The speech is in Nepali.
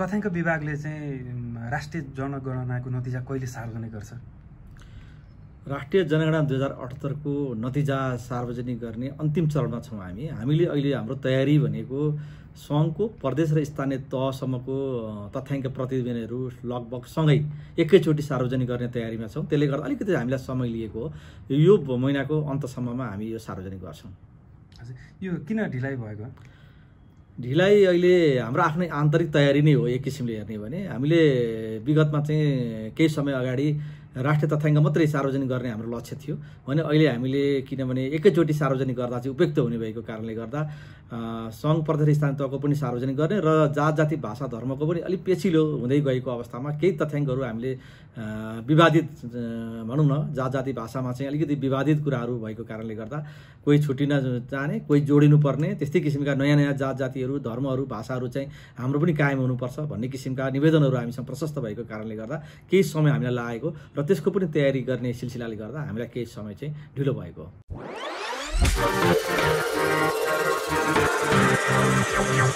तथ्याङ्क विभागले चाहिँ राष्ट्रिय जनगणनाको नतिजा कहिले सार्वजनिक गर्छ? राष्ट्रिय जनगणना 2078 को नतिजा सार्वजनिक गर्ने अन्तिम चरणमा छौं। हामीले अहिले हाम्रो तयारी भनेको सङ्घको प्रदेश र स्थानीय तहसम्मको तथ्याङ्क प्रतिवेदनहरू लगभग सँगै एकैचोटी सार्वजनिक गर्ने तयारीमा छौं। त्यसले गर्दा अलिकति हामीलाई समय लिएको हो। यो महिनाको अन्तसम्ममा हामी यो सार्वजनिक गर्छौं। हजुर, यो किन ढिलाइ भएको? ढिलाइ अहिले हाम्रो आफ्नै आन्तरिक तयारी नै हो। एक किसिमले हेर्ने हो भने हामीले विगतमा चाहिँ केही समय अगाडि राष्ट्रिय तथ्याङ्क मात्रै सार्वजनिक गर्ने हाम्रो लक्ष्य थियो भने अहिले हामीले किनभने एकैचोटि सार्वजनिक गर्दा चाहिँ उपयुक्त हुने भएको कारणले गर्दा सङ्घ प्रदेश स्थानीय तहको पनि सार्वजनिक गर्ने र जाति भाषा धर्मको पनि अलिक पेचिलो हुँदै गएको अवस्थामा केही तथ्याङ्कहरू हामीले विवादित भनौँ न जाति भाषामा चाहिँ अलिकति विवादित कुराहरू भएको कारणले गर्दा कोही छुटिन चाहने, कोही जोडिनुपर्ने, त्यस्तै किसिमका नयाँ नयाँ जातिहरू धर्महरू भाषाहरू चाहिँ हाम्रो पनि कायम हुनुपर्छ भन्ने किसिमका निवेदनहरू हामीसँग प्रशस्त भएको कारणले गर्दा केही समय हामीलाई लागेको र त्यसको पनि तयारी गर्ने सिलसिलाले गर्दा हामीलाई केही समय चाहिँ ढिलो भएको हो।